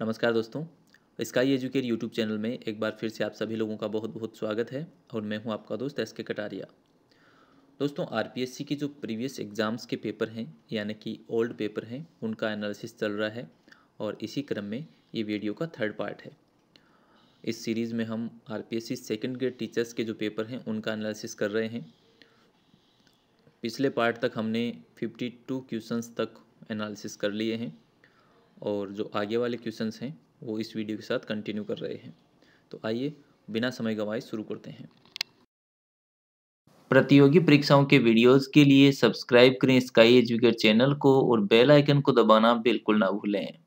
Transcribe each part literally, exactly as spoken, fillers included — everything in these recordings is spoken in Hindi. नमस्कार दोस्तों, स्काई एजुकेयर यूट्यूब चैनल में एक बार फिर से आप सभी लोगों का बहुत बहुत स्वागत है और मैं हूं आपका दोस्त एस के कटारिया। दोस्तों, आरपीएससी की जो प्रीवियस एग्ज़ाम्स के पेपर हैं यानी कि ओल्ड पेपर हैं उनका एनालिसिस चल रहा है और इसी क्रम में ये वीडियो का थर्ड पार्ट है। इस सीरीज़ में हम आरपीएससी सेकंड ग्रेड टीचर्स के जो पेपर हैं उनका एनालिसिस कर रहे हैं। पिछले पार्ट तक हमने फिफ्टी टू क्वेश्चंस तक एनालिसिस कर लिए हैं और जो आगे वाले क्वेश्चंस हैं वो इस वीडियो के साथ कंटिन्यू कर रहे हैं। तो आइए बिना समय गंवाए शुरू करते हैं। प्रतियोगी परीक्षाओं के वीडियोस के लिए सब्सक्राइब करें स्काई एजुकेयर चैनल को और बेल आइकन को दबाना बिल्कुल ना भूलें।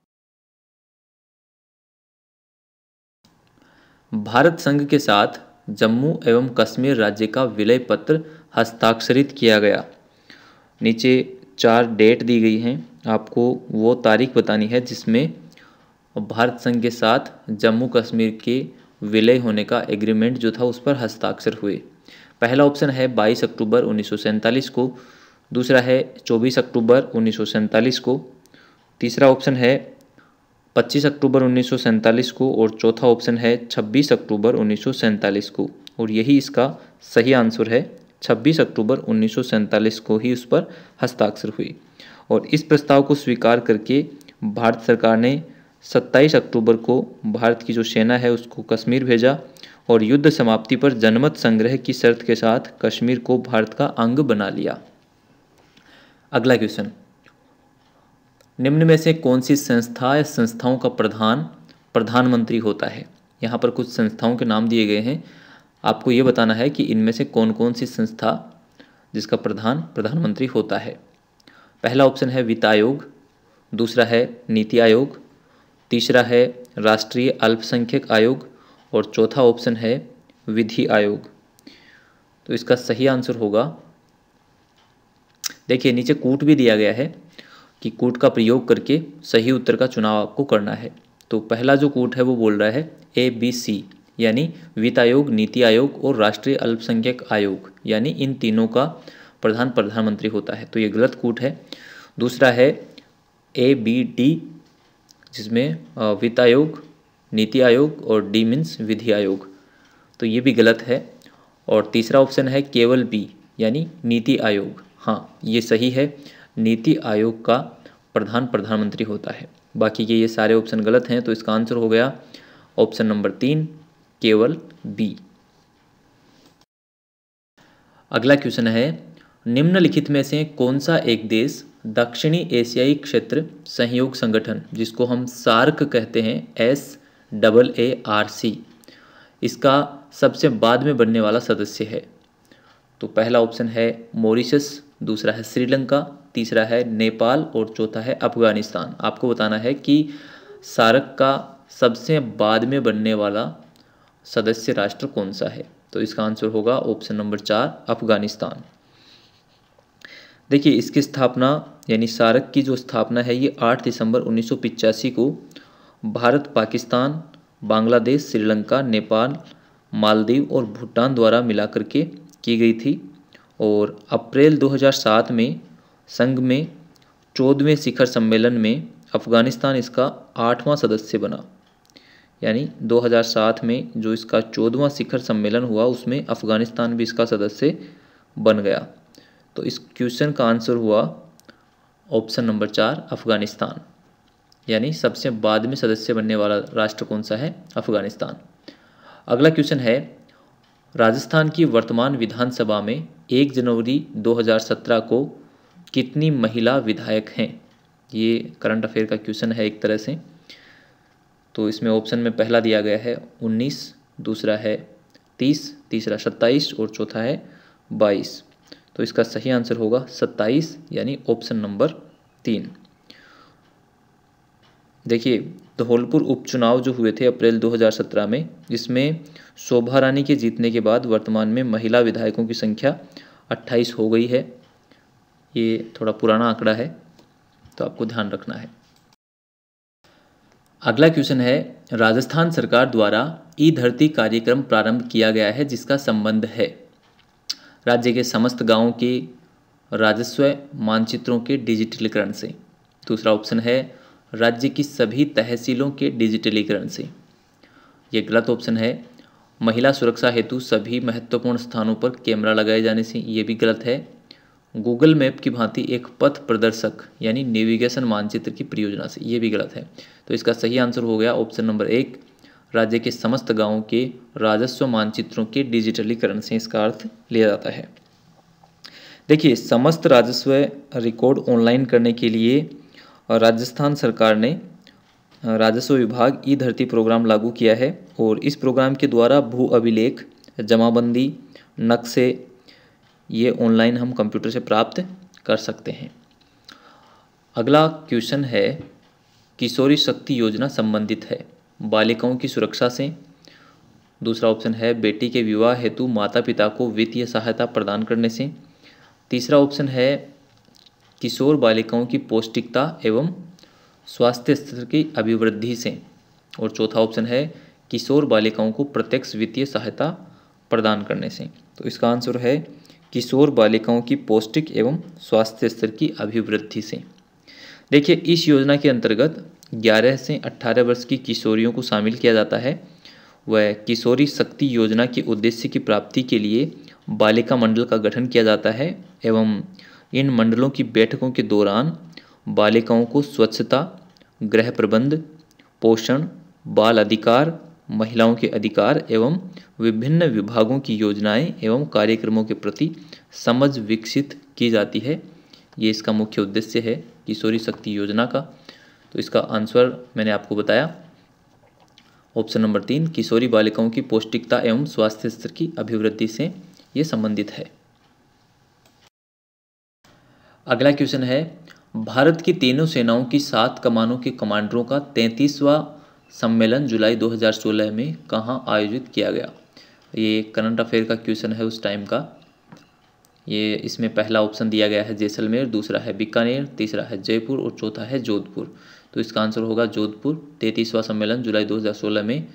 भारत संघ के साथ जम्मू एवं कश्मीर राज्य का विलय पत्र हस्ताक्षरित किया गया। नीचे चार डेट दी गई हैं, आपको वो तारीख बतानी है जिसमें भारत संघ के साथ जम्मू कश्मीर के विलय होने का एग्रीमेंट जो था उस पर हस्ताक्षर हुए। पहला ऑप्शन है बाईस अक्टूबर उन्नीस सौ सैंतालीस को, दूसरा है चौबीस अक्टूबर उन्नीस सौ सैंतालीस को, तीसरा ऑप्शन है पच्चीस अक्टूबर उन्नीस सौ सैंतालीस को और चौथा ऑप्शन है छब्बीस अक्टूबर उन्नीस सौ सैंतालीस को। और यही इसका सही आंसर है, छब्बीस अक्टूबर उन्नीस सौ सैंतालीस को ही उस पर हस्ताक्षर हुए। और इस प्रस्ताव को स्वीकार करके भारत सरकार ने सत्ताईस अक्टूबर को भारत की जो सेना है उसको कश्मीर भेजा और युद्ध समाप्ति पर जनमत संग्रह की शर्त के साथ कश्मीर को भारत का अंग बना लिया। अगला क्वेश्चन, निम्न में से कौन सी संस्था या संस्थाओं का प्रधान प्रधानमंत्री होता है। यहाँ पर कुछ संस्थाओं के नाम दिए गए हैं, आपको ये बताना है कि इनमें से कौन कौन सी संस्था जिसका प्रधान प्रधानमंत्री होता है। पहला ऑप्शन है वित्त आयोग, दूसरा है नीति आयोग, तीसरा है राष्ट्रीय अल्पसंख्यक आयोग और चौथा ऑप्शन है विधि आयोग। तो इसका सही आंसर होगा, देखिए नीचे कूट भी दिया गया है कि कूट का प्रयोग करके सही उत्तर का चुनाव आपको करना है। तो पहला जो कूट है वो बोल रहा है ए बी सी, यानी वित्त आयोग, नीति आयोग और राष्ट्रीय अल्पसंख्यक आयोग, यानी इन तीनों का प्रधान प्रधानमंत्री होता है। तो ये गलत कूट है। दूसरा है ए बी डी, जिसमें वित्त आयोग, नीति आयोग और डी मीन्स विधि आयोग, तो ये भी गलत है। और तीसरा ऑप्शन है केवल बी, यानी नीति आयोग। हाँ, ये सही है, नीति आयोग का प्रधान प्रधानमंत्री होता है। बाकी के ये सारे ऑप्शन गलत हैं, तो इसका आंसर हो गया ऑप्शन नंबर तीन, केवल बी। अगला क्वेश्चन है, निम्नलिखित में से कौन सा एक देश दक्षिणी एशियाई क्षेत्र सहयोग संगठन, जिसको हम सार्क कहते हैं, S double A R C, इसका सबसे बाद में बनने वाला सदस्य है। तो पहला ऑप्शन है मॉरिशस, दूसरा है श्रीलंका, तीसरा है नेपाल और चौथा है अफगानिस्तान। आपको बताना है कि सार्क का सबसे बाद में बनने वाला सदस्य राष्ट्र कौन सा है। तो इसका आंसर होगा ऑप्शन नंबर चार, अफगानिस्तान। देखिए, इसकी स्थापना यानी सार्क की जो स्थापना है ये आठ दिसंबर उन्नीस सौ पचासी को भारत, पाकिस्तान, बांग्लादेश, श्रीलंका, नेपाल, मालदीव और भूटान द्वारा मिलाकर के की गई थी। और अप्रैल दो हज़ार सात में संघ में चौदहवें शिखर सम्मेलन में अफगानिस्तान इसका आठवां सदस्य बना, यानी दो हज़ार सात में जो इसका चौदहवां शिखर सम्मेलन हुआ उसमें अफगानिस्तान भी इसका सदस्य बन गया। तो इस क्वेश्चन का आंसर हुआ ऑप्शन नंबर चार, अफगानिस्तान, यानी सबसे बाद में सदस्य बनने वाला राष्ट्र कौन सा है, अफगानिस्तान। अगला क्वेश्चन है, राजस्थान की वर्तमान विधानसभा में एक जनवरी दो हज़ार सत्रह को कितनी महिला विधायक हैं। ये करंट अफेयर का क्वेश्चन है एक तरह से। तो इसमें ऑप्शन में पहला दिया गया है उन्नीस, दूसरा है तीस, तीसरा सत्ताईस और चौथा है बाईस। तो इसका सही आंसर होगा सत्ताईस, यानी ऑप्शन नंबर तीन। देखिए, धौलपुर उपचुनाव जो हुए थे अप्रैल दो हज़ार सत्रह में, इसमें शोभा रानी के जीतने के बाद वर्तमान में महिला विधायकों की संख्या अट्ठाईस हो गई है। ये थोड़ा पुराना आंकड़ा है, तो आपको ध्यान रखना है। अगला क्वेश्चन है, राजस्थान सरकार द्वारा ई धरती कार्यक्रम प्रारंभ किया गया है जिसका संबंध है राज्य के समस्त गांवों के राजस्व मानचित्रों के डिजिटलीकरण से। दूसरा ऑप्शन है राज्य की सभी तहसीलों के डिजिटलीकरण से। यह गलत ऑप्शन है। महिला सुरक्षा हेतु सभी महत्वपूर्ण स्थानों पर कैमरा लगाए जाने से, ये भी गलत है। गूगल मैप की भांति एक पथ प्रदर्शक यानी नेविगेशन मानचित्र की परियोजना से, ये भी गलत है। तो इसका सही आंसर हो गया ऑप्शन नंबर एक, राज्य के समस्त गांवों के राजस्व मानचित्रों के डिजिटलीकरण से इसका अर्थ लिया जाता है। देखिए, समस्त राजस्व रिकॉर्ड ऑनलाइन करने के लिए राजस्थान सरकार ने राजस्व विभाग ई धरती प्रोग्राम लागू किया है और इस प्रोग्राम के द्वारा भू अभिलेख, जमाबंदी, नक्शे ये ऑनलाइन हम कंप्यूटर से प्राप्त कर सकते हैं। अगला क्वेश्चन है किशोरी शक्ति योजना संबंधित है बालिकाओं की सुरक्षा से। दूसरा ऑप्शन है बेटी के विवाह हेतु माता पिता को वित्तीय सहायता प्रदान करने से। तीसरा ऑप्शन है किशोर बालिकाओं की पौष्टिकता एवं स्वास्थ्य स्तर की अभिवृद्धि से। और चौथा ऑप्शन है किशोर बालिकाओं को प्रत्यक्ष वित्तीय सहायता प्रदान करने से। तो इसका आंसर है किशोर बालिकाओं की पौष्टिक एवं स्वास्थ्य स्तर की अभिवृद्धि से। देखिए, इस योजना के अंतर्गत ग्यारह से अठारह वर्ष की किशोरियों को शामिल किया जाता है। वह किशोरी शक्ति योजना के उद्देश्य की प्राप्ति के लिए बालिका मंडल का गठन किया जाता है एवं इन मंडलों की बैठकों के दौरान बालिकाओं को स्वच्छता, गृह प्रबंध, पोषण, बाल अधिकार, महिलाओं के अधिकार एवं विभिन्न विभागों की योजनाएं एवं कार्यक्रमों के प्रति समझ विकसित की जाती है। ये इसका मुख्य उद्देश्य है किशोरी शक्ति योजना का। तो इसका आंसर मैंने आपको बताया, ऑप्शन नंबर तीन, किशोरी बालिकाओं की पौष्टिकता एवं स्वास्थ्य स्तर की अभिवृद्धि से ये संबंधित है। अगला क्वेश्चन है भारत की तीनों सेनाओं की सात कमानों के कमांडरों का तैंतीसवां सम्मेलन जुलाई दो हज़ार सोलह में कहाँ आयोजित किया गया। ये करंट अफेयर का क्वेश्चन है उस टाइम का। ये इसमें पहला ऑप्शन दिया गया है जैसलमेर, दूसरा है बीकानेर, तीसरा है जयपुर और चौथा है जोधपुर। तो इसका आंसर होगा जोधपुर। तैंतीसवां सम्मेलन जुलाई दो हज़ार सोलह में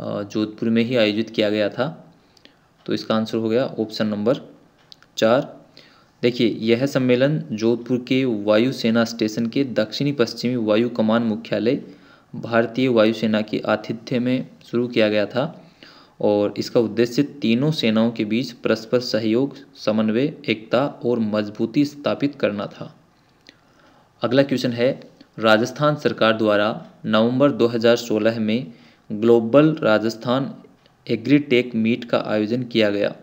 जोधपुर में ही आयोजित किया गया था। तो इसका आंसर हो गया ऑप्शन नंबर चार। देखिए, यह सम्मेलन जोधपुर के वायुसेना स्टेशन के दक्षिणी पश्चिमी वायु कमान मुख्यालय भारतीय वायुसेना के आतिथ्य में शुरू किया गया था और इसका उद्देश्य तीनों सेनाओं के बीच परस्पर सहयोग, समन्वय, एकता और मजबूती स्थापित करना था। अगला क्वेश्चन है राजस्थान सरकार द्वारा नवंबर दो हज़ार सोलह में ग्लोबल राजस्थान एग्रीटेक मीट का आयोजन किया गया।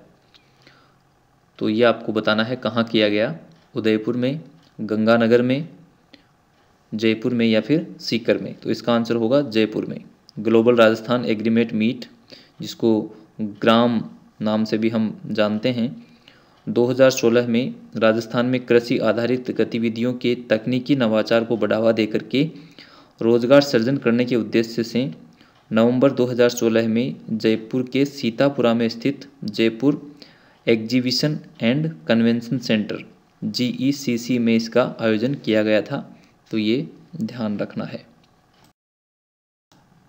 तो ये आपको बताना है कहाँ किया गया, उदयपुर में, गंगानगर में, जयपुर में या फिर सीकर में। तो इसका आंसर होगा जयपुर में। ग्लोबल राजस्थान एग्रीमेंट मीट, जिसको ग्राम नाम से भी हम जानते हैं, दो हज़ार सोलह में राजस्थान में कृषि आधारित गतिविधियों के तकनीकी नवाचार को बढ़ावा देकर के रोजगार सृजन करने के उद्देश्य से नवंबर दो हज़ार सोलह में जयपुर के सीतापुरा में स्थित Jaipur exhibition and convention centre G E C C में इसका आयोजन किया गया था। तो ये ध्यान रखना है।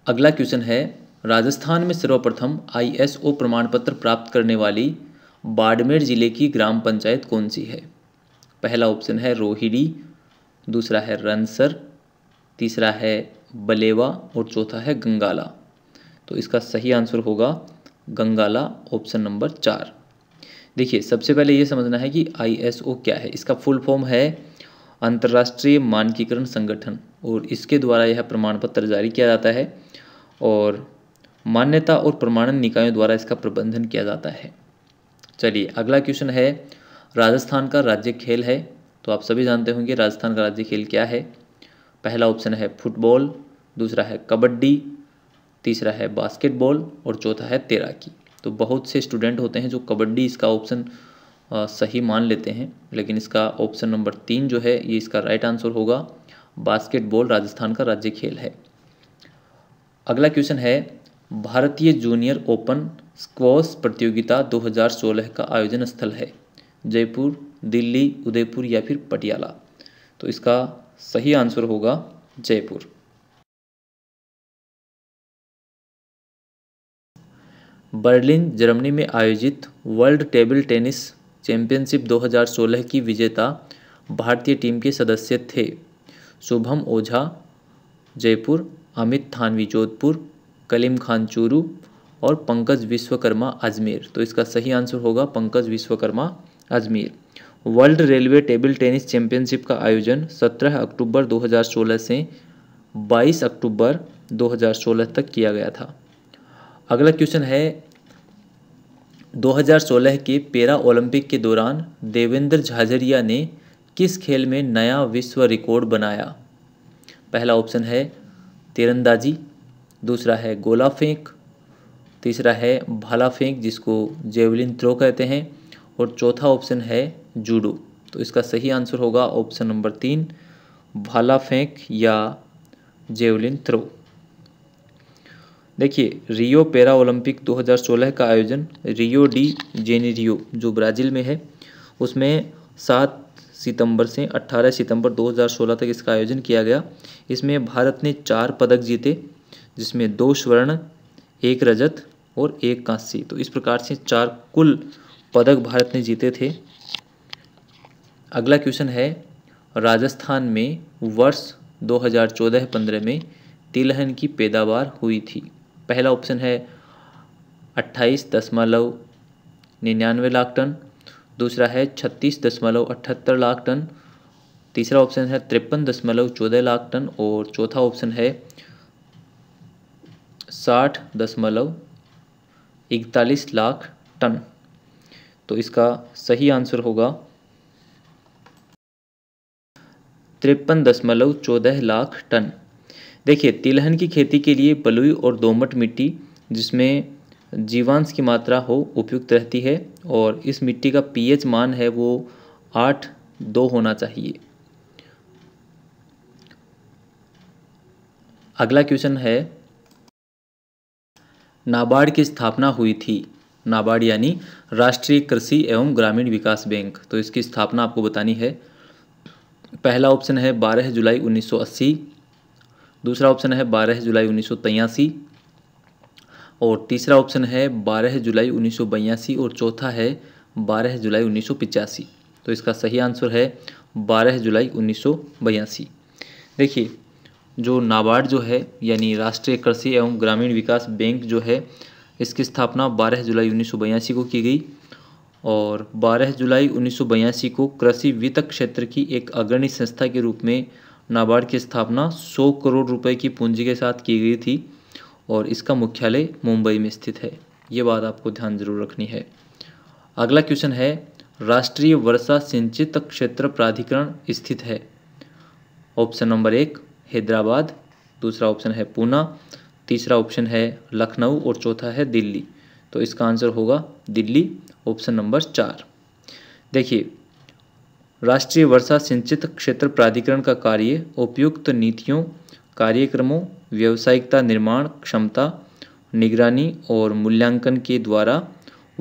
अगला क्वेश्चन है राजस्थान में सर्वप्रथम आई एस ओ प्रमाण पत्र प्राप्त करने वाली बाड़मेर जिले की ग्राम पंचायत कौन सी है। पहला ऑप्शन है रोहिड़ी, दूसरा है रनसर, तीसरा है बलेवा और चौथा है गंगाला। तो इसका सही आंसर होगा गंगाला, ऑप्शन नंबर चार। देखिए, सबसे पहले ये समझना है कि आई एस ओ क्या है। इसका फुल फॉर्म है अंतर्राष्ट्रीय मानकीकरण संगठन और इसके द्वारा यह प्रमाण पत्र जारी किया जाता है और मान्यता और प्रमाणन निकायों द्वारा इसका प्रबंधन किया जाता है। चलिए, अगला क्वेश्चन है राजस्थान का राज्य खेल है। तो आप सभी जानते होंगे राजस्थान का राज्य खेल क्या है। पहला ऑप्शन है फुटबॉल, दूसरा है कबड्डी, तीसरा है बास्केटबॉल और चौथा है तैराकी। तो बहुत से स्टूडेंट होते हैं जो कबड्डी इसका ऑप्शन सही मान लेते हैं, लेकिन इसका ऑप्शन नंबर तीन जो है ये इसका राइट आंसर होगा। बास्केटबॉल राजस्थान का राज्य खेल है। अगला क्वेश्चन है भारतीय जूनियर ओपन स्क्वॉश प्रतियोगिता दो हज़ार सोलह का आयोजन स्थल है जयपुर, दिल्ली, उदयपुर या फिर पटियाला। तो इसका सही आंसर होगा जयपुर। बर्लिन, जर्मनी में आयोजित वर्ल्ड टेबल टेनिस चैंपियनशिप दो हज़ार सोलह की विजेता भारतीय टीम के सदस्य थे शुभम ओझा, जयपुर, अमित थानवी जोधपुर, कलीम खान चूरू और पंकज विश्वकर्मा अजमेर। तो इसका सही आंसर होगा Pankaj Vishwakarma Ajmer. World railway table tennis championship का आयोजन सत्रह अक्टूबर दो हज़ार सोलह से बाईस अक्टूबर दो हज़ार सोलह तक किया गया था। अगला क्वेश्चन है दो हज़ार सोलह के पेरा ओलंपिक के दौरान देवेंद्र झाझरिया ने किस खेल में नया विश्व रिकॉर्ड बनाया? पहला ऑप्शन है तीरंदाजी, दूसरा है गोला फेंक, तीसरा है भाला फेंक जिसको जेवलिन थ्रो कहते हैं, और चौथा ऑप्शन है जूडो। तो इसका सही आंसर होगा ऑप्शन नंबर तीन, भाला फेंक या जेवलिन थ्रो। देखिए रियो पैरा ओलंपिक दो हज़ार सोलह का आयोजन रियो डी जेनेरियो जो ब्राज़ील में है उसमें सात सितंबर से अट्ठारह सितंबर दो हज़ार सोलह तक इसका आयोजन किया गया। इसमें भारत ने चार पदक जीते जिसमें दो स्वर्ण, एक रजत और एक कांस्य। तो इस प्रकार से चार कुल पदक भारत ने जीते थे। अगला क्वेश्चन है राजस्थान में वर्ष दो हज़ार चौदह पंद्रह में तिलहन की पैदावार हुई थी। पहला ऑप्शन है अट्ठाईस दशमलव निन्यानवे लाख टन, दूसरा है छत्तीस दशमलव अठहत्तर लाख टन, तीसरा ऑप्शन है तिरपन दशमलव चौदह लाख टन और चौथा ऑप्शन है साठ दशमलव इकतालीस लाख टन। तो इसका सही आंसर होगा तिरपन दशमलव चौदह लाख टन। देखिए तिलहन की खेती के लिए बलुई और दोमट मिट्टी जिसमें जीवांश की मात्रा हो उपयुक्त रहती है और इस मिट्टी का पीएच मान है वो आठ दो होना चाहिए। अगला क्वेश्चन है नाबार्ड की स्थापना हुई थी। नाबार्ड यानी राष्ट्रीय कृषि एवं ग्रामीण विकास बैंक। तो इसकी स्थापना आपको बतानी है। पहला ऑप्शन है बारह जुलाई उन्नीस सौ अस्सी, दूसरा ऑप्शन है बारह जुलाई उन्नीस सौ तिरासी और तीसरा ऑप्शन है बारह जुलाई उन्नीस सौ बयासी और चौथा है बारह जुलाई उन्नीस सौ पचासी। तो इसका सही आंसर है बारह जुलाई उन्नीस सौ बयासी। देखिए जो नाबार्ड जो है यानी राष्ट्रीय कृषि एवं ग्रामीण विकास बैंक जो है इसकी स्थापना बारह जुलाई उन्नीस सौ बयासी को की गई और बारह जुलाई उन्नीस सौ बयासी को कृषि वित्त क्षेत्र की एक अग्रणी संस्था के रूप में नाबार्ड की स्थापना सौ करोड़ रुपए की पूंजी के साथ की गई थी और इसका मुख्यालय मुंबई में स्थित है। ये बात आपको ध्यान जरूर रखनी है। अगला क्वेश्चन है राष्ट्रीय वर्षा सिंचित क्षेत्र प्राधिकरण स्थित है। ऑप्शन नंबर एक हैदराबाद, दूसरा ऑप्शन है पूना, तीसरा ऑप्शन है लखनऊ और चौथा है दिल्ली। तो इसका आंसर होगा दिल्ली, ऑप्शन नंबर चार। देखिए राष्ट्रीय वर्षा सिंचित क्षेत्र प्राधिकरण का कार्य उपयुक्त नीतियों, कार्यक्रमों, व्यावसायिकता निर्माण क्षमता, निगरानी और मूल्यांकन के द्वारा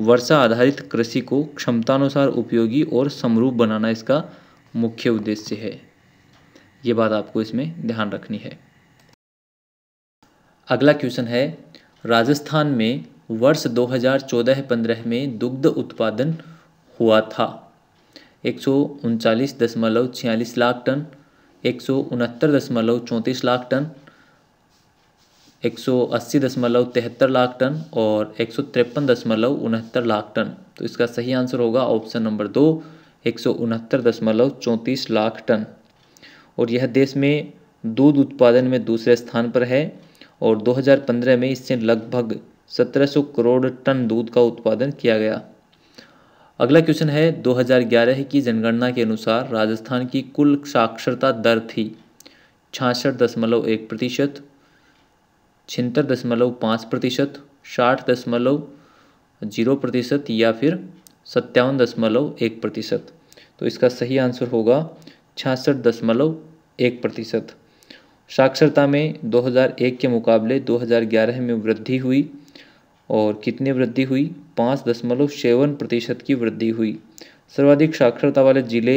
वर्षा आधारित कृषि को क्षमतानुसार उपयोगी और समरूप बनाना इसका मुख्य उद्देश्य है। ये बात आपको इसमें ध्यान रखनी है। अगला क्वेश्चन है राजस्थान में वर्ष दो हज़ार चौदह पंद्रह में दुग्ध उत्पादन हुआ था एक सौ उनचालीस दशमलव छियालीस लाख टन, एक सौ उनहत्तर दशमलव चौंतीस लाख टन, एक सौ अस्सी दशमलव तिहत्तर लाख टन और एक सौ तिरपन दशमलव उनहत्तर लाख टन। तो इसका सही आंसर होगा ऑप्शन नंबर दो, एक सौ उनहत्तर दशमलव चौंतीस लाख टन। और यह देश में दूध उत्पादन में दूसरे स्थान पर है और दो हज़ार पंद्रह में इससे लगभग सत्रह सौ करोड़ टन दूध का उत्पादन किया गया। अगला क्वेश्चन है दो हज़ार ग्यारह की जनगणना के अनुसार राजस्थान की कुल साक्षरता दर थी छियासठ दशमलव एक प्रतिशत, छिहत्तर दशमलव पाँच प्रतिशत, साठ दशमलव जीरो प्रतिशत या फिर सत्तावन दशमलव एक प्रतिशत। तो इसका सही आंसर होगा छियासठ दशमलव एक प्रतिशत। साक्षरता में दो हज़ार एक के मुकाबले दो हज़ार ग्यारह में वृद्धि हुई और कितनी वृद्धि हुई? पाँच दशमलव सेवन प्रतिशत की वृद्धि हुई। सर्वाधिक साक्षरता वाले ज़िले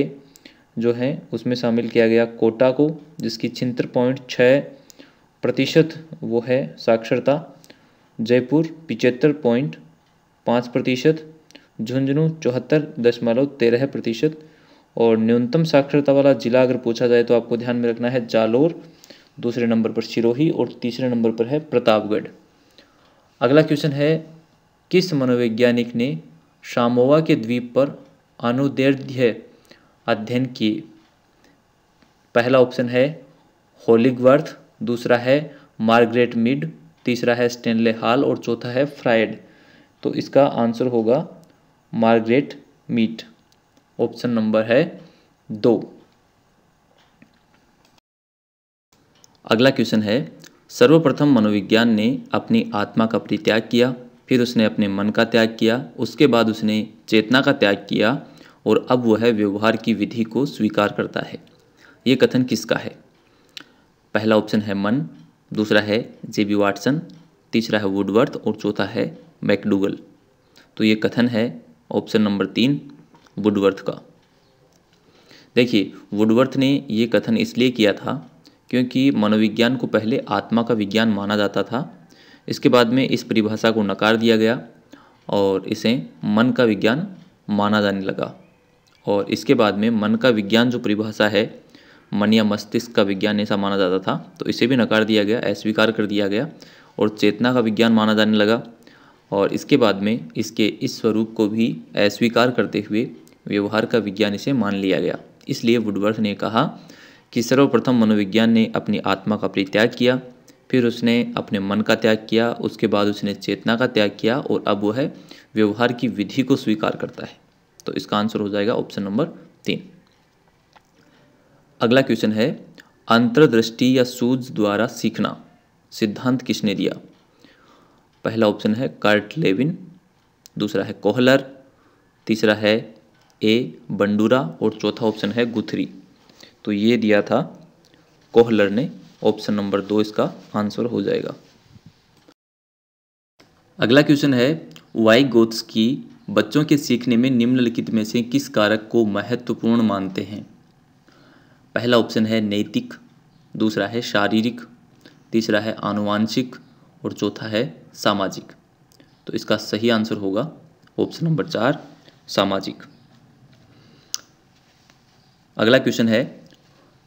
जो हैं उसमें शामिल किया गया कोटा को जिसकी छिहत्तर पॉइंट छः प्रतिशत वो है साक्षरता, जयपुर पिचहत्तर पॉइंट पाँच प्रतिशत, झुंझुनू चौहत्तर दशमलव तेरह प्रतिशत और न्यूनतम साक्षरता वाला ज़िला अगर पूछा जाए तो आपको ध्यान में रखना है जालोर दूसरे नंबर पर सिरोही और तीसरे नंबर पर है प्रतापगढ़। अगला क्वेश्चन है, किस मनोवैज्ञानिक ने शामोवा के द्वीप पर अनुदैर्ध्य अध्ययन किए? पहला ऑप्शन है होलिगवर्थ, दूसरा है मार्गरेट मिड, तीसरा है स्टेनले हॉल और चौथा है फ्रायड। तो इसका आंसर होगा मार्गरेट मीड, ऑप्शन नंबर है दो। अगला क्वेश्चन है, सर्वप्रथम मनोविज्ञान ने अपनी आत्मा का परित्याग किया, फिर उसने अपने मन का त्याग किया, उसके बाद उसने चेतना का त्याग किया और अब वह व्यवहार की विधि को स्वीकार करता है। ये कथन किसका है? पहला ऑप्शन है मन, दूसरा है जेबी वाटसन, तीसरा है वुडवर्थ और चौथा है मैकडूगल। तो ये कथन है ऑप्शन नंबर तीन वुडवर्थ का। देखिए, वुडवर्थ ने ये कथन इसलिए किया था क्योंकि मनोविज्ञान को पहले आत्मा का विज्ञान माना जाता था, इसके बाद में इस परिभाषा को नकार दिया गया और इसे मन का विज्ञान माना जाने लगा, और इसके बाद में मन का विज्ञान जो परिभाषा है, मन या मस्तिष्क का विज्ञान ऐसा माना जाता था, तो इसे भी नकार दिया गया, अस्वीकार कर दिया गया और चेतना का विज्ञान माना जाने लगा, और इसके बाद में इसके इस स्वरूप को भी अस्वीकार करते हुए व्यवहार का विज्ञान इसे मान लिया गया। इसलिए वुडवर्थ ने कहा कि सर्वप्रथम मनोविज्ञान ने अपनी आत्मा का परित्याग किया, फिर उसने अपने मन का त्याग किया, उसके बाद उसने चेतना का त्याग किया और अब वह व्यवहार की विधि को स्वीकार करता है। तो इसका आंसर हो जाएगा ऑप्शन नंबर तीन। अगला क्वेश्चन है, अंतर्दृष्टि या सूझ द्वारा सीखना सिद्धांत किसने दिया? पहला ऑप्शन है कार्ट लेविन, दूसरा है कोहलर, तीसरा है ए बंडूरा और चौथा ऑप्शन है गुथरी। तो ये दिया था कोहलर ने, ऑप्शन नंबर दो इसका आंसर हो जाएगा। अगला क्वेश्चन है, वाइगोत्स्की बच्चों के सीखने में निम्नलिखित में से किस कारक को महत्वपूर्ण मानते हैं? पहला ऑप्शन है नैतिक, दूसरा है शारीरिक, तीसरा है आनुवांशिक और चौथा है सामाजिक। तो इसका सही आंसर होगा ऑप्शन नंबर चार सामाजिक। अगला क्वेश्चन है,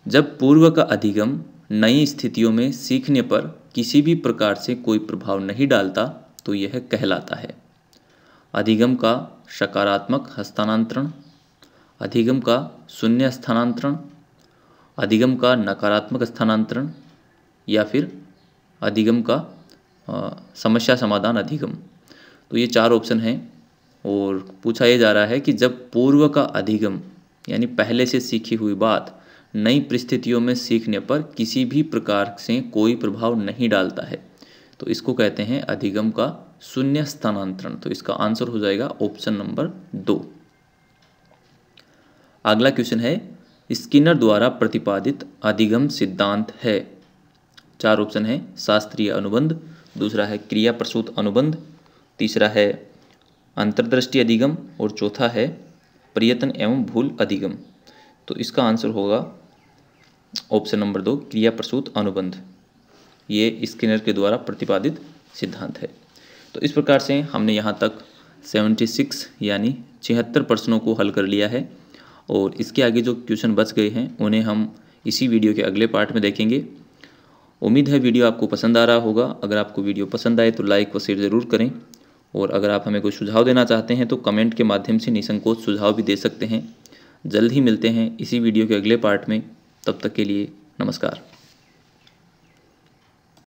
जब पूर्व का अधिगम नई स्थितियों में सीखने पर किसी भी प्रकार से कोई प्रभाव नहीं डालता तो यह कहलाता है? अधिगम का सकारात्मक हस्तांतरण, अधिगम का शून्य स्थानांतरण, अधिगम का नकारात्मक स्थानांतरण या फिर अधिगम का आ, समस्या समाधान अधिगम। तो ये चार ऑप्शन हैं और पूछा यह जा रहा है कि जब पूर्व का अधिगम यानी पहले से सीखी हुई बात नई परिस्थितियों में सीखने पर किसी भी प्रकार से कोई प्रभाव नहीं डालता है तो इसको कहते हैं अधिगम का शून्य स्थानांतरण। तो इसका आंसर हो जाएगा ऑप्शन नंबर दो। अगला क्वेश्चन है, स्किनर द्वारा प्रतिपादित अधिगम सिद्धांत है। चार ऑप्शन है शास्त्रीय अनुबंध, दूसरा है क्रिया प्रसूत अनुबंध, तीसरा है अंतर्दृष्टि अधिगम और चौथा है प्रयत्न एवं भूल अधिगम। तो इसका आंसर होगा ऑप्शन नंबर दो क्रिया प्रसूत अनुबंध। ये स्किनर के द्वारा प्रतिपादित सिद्धांत है। तो इस प्रकार से हमने यहाँ तक छिहत्तर यानी छिहत्तर प्रश्नों को हल कर लिया है और इसके आगे जो क्वेश्चन बच गए हैं उन्हें हम इसी वीडियो के अगले पार्ट में देखेंगे। उम्मीद है वीडियो आपको पसंद आ रहा होगा। अगर आपको वीडियो पसंद आए तो लाइक व शेयर ज़रूर करें और अगर आप हमें कोई सुझाव देना चाहते हैं तो कमेंट के माध्यम से निसंकोच सुझाव भी दे सकते हैं। जल्द ही मिलते हैं इसी वीडियो के अगले पार्ट में, तब तक के लिए नमस्कार।